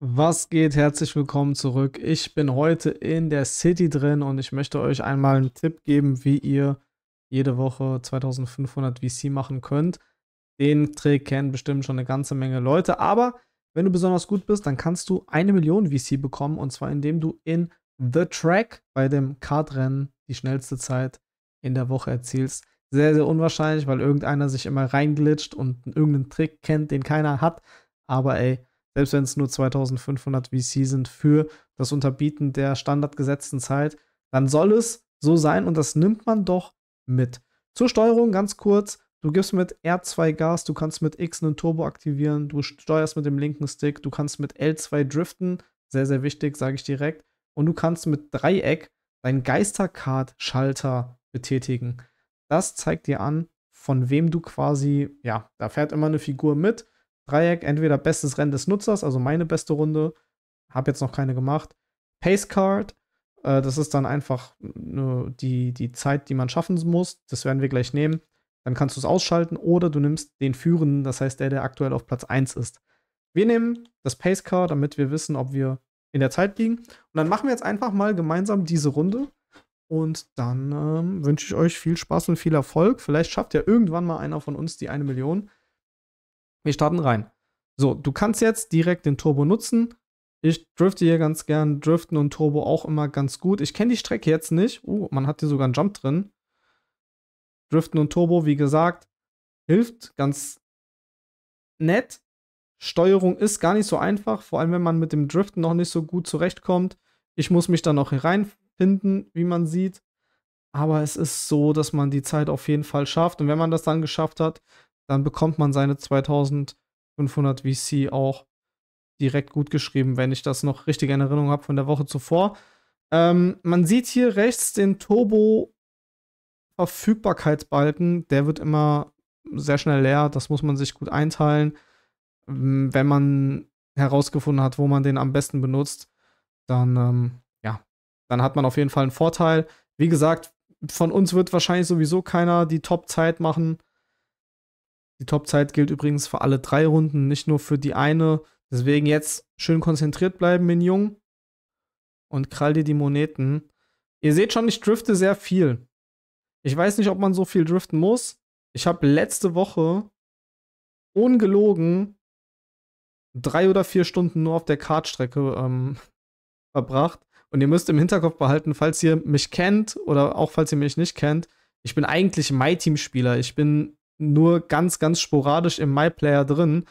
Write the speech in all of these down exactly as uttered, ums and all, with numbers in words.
Was geht? Herzlich willkommen zurück. Ich bin heute in der City drin und ich möchte euch einmal einen Tipp geben, wie ihr jede Woche zweitausendfünfhundert V C machen könnt. Den Trick kennen bestimmt schon eine ganze Menge Leute, aber wenn du besonders gut bist, dann kannst du eine Million V C bekommen, und zwar indem du in The Track bei dem Kartrennen die schnellste Zeit in der Woche erzielst. Sehr, sehr unwahrscheinlich, weil irgendeiner sich immer reinglitscht und irgendeinen Trick kennt, den keiner hat, aber ey, selbst wenn es nur zweitausendfünfhundert V C sind für das Unterbieten der standardgesetzten Zeit, dann soll es so sein, und das nimmt man doch mit. Zur Steuerung ganz kurz: Du gibst mit R zwei Gas, du kannst mit X einen Turbo aktivieren, du steuerst mit dem linken Stick, du kannst mit L zwei driften, sehr, sehr wichtig, sage ich direkt, und du kannst mit Dreieck deinen Geisterkart-Schalter betätigen. Das zeigt dir an, von wem du quasi, ja, da fährt immer eine Figur mit. Dreieck, entweder bestes Rennen des Nutzers, also meine beste Runde, habe jetzt noch keine gemacht. Pace Card, äh, das ist dann einfach äh, die, die Zeit, die man schaffen muss, das werden wir gleich nehmen. Dann kannst du es ausschalten, oder du nimmst den Führenden, das heißt der, der aktuell auf Platz eins ist. Wir nehmen das Pace Car, damit wir wissen, ob wir in der Zeit liegen. Und dann machen wir jetzt einfach mal gemeinsam diese Runde, und dann ähm, wünsche ich euch viel Spaß und viel Erfolg. Vielleicht schafft ja irgendwann mal einer von uns die eine Million. Wir starten rein. So, du kannst jetzt direkt den Turbo nutzen. Ich drifte hier ganz gern. Driften und Turbo auch immer ganz gut. Ich kenne die Strecke jetzt nicht. Uh, man hat hier sogar einen Jump drin. Driften und Turbo, wie gesagt, hilft ganz nett. Steuerung ist gar nicht so einfach, vor allem wenn man mit dem Driften noch nicht so gut zurechtkommt. Ich muss mich dann noch hier reinfinden, wie man sieht. Aber es ist so, dass man die Zeit auf jeden Fall schafft. Und wenn man das dann geschafft hat, dann bekommt man seine zweitausendfünfhundert V C auch direkt gut geschrieben, wenn ich das noch richtig in Erinnerung habe von der Woche zuvor. Ähm, man sieht hier rechts den Turbo-Verfügbarkeitsbalken. Der wird immer sehr schnell leer. Das muss man sich gut einteilen. Wenn man herausgefunden hat, wo man den am besten benutzt, dann, ähm, ja, dann hat man auf jeden Fall einen Vorteil. Wie gesagt, von uns wird wahrscheinlich sowieso keiner die Top-Zeit machen. Die Top-Zeit gilt übrigens für alle drei Runden, nicht nur für die eine. Deswegen jetzt schön konzentriert bleiben, Mignon. Und krall dir die Moneten. Ihr seht schon, ich drifte sehr viel. Ich weiß nicht, ob man so viel driften muss. Ich habe letzte Woche, ungelogen, drei oder vier Stunden nur auf der Kartstrecke ähm, verbracht. Und ihr müsst im Hinterkopf behalten, falls ihr mich kennt oder auch falls ihr mich nicht kennt, ich bin eigentlich My-Team-Spieler. Ich bin nur ganz, ganz sporadisch im MyPlayer drin,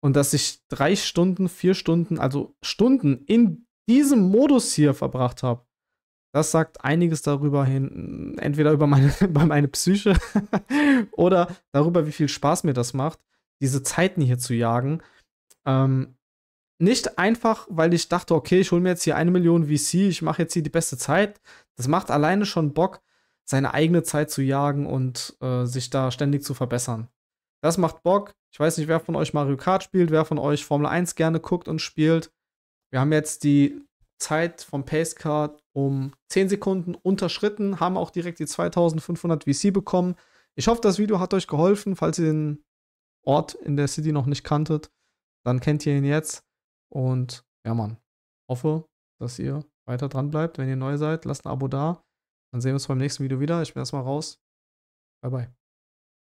und dass ich drei Stunden, vier Stunden, also Stunden in diesem Modus hier verbracht habe, das sagt einiges darüber hin, entweder über meine, über meine Psyche oder darüber, wie viel Spaß mir das macht, diese Zeiten hier zu jagen. Ähm, nicht einfach, weil ich dachte, okay, ich hole mir jetzt hier eine Million V C, ich mache jetzt hier die beste Zeit. Das macht alleine schon Bock, seine eigene Zeit zu jagen und äh, sich da ständig zu verbessern. Das macht Bock. Ich weiß nicht, wer von euch Mario Kart spielt, wer von euch Formel eins gerne guckt und spielt. Wir haben jetzt die Zeit vom Pace Card um zehn Sekunden unterschritten, haben auch direkt die zweitausendfünfhundert V C bekommen. Ich hoffe, das Video hat euch geholfen. Falls ihr den Ort in der City noch nicht kanntet, dann kennt ihr ihn jetzt. Und ja, Mann, hoffe, dass ihr weiter dran bleibt. Wenn ihr neu seid, lasst ein Abo da. Dann sehen wir uns beim nächsten Video wieder. Ich bin erstmal raus. Bye, bye.